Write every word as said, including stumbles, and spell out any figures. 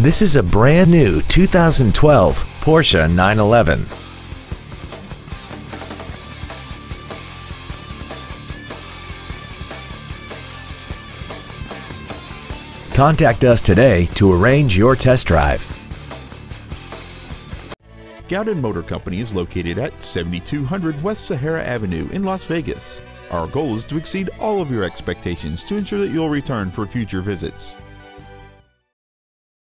This is a brand new two thousand twelve Porsche nine eleven. Contact us today to arrange your test drive. Gaudin Motor Company is located at seventy-two hundred West Sahara Avenue in Las Vegas. Our goal is to exceed all of your expectations to ensure that you'll return for future visits.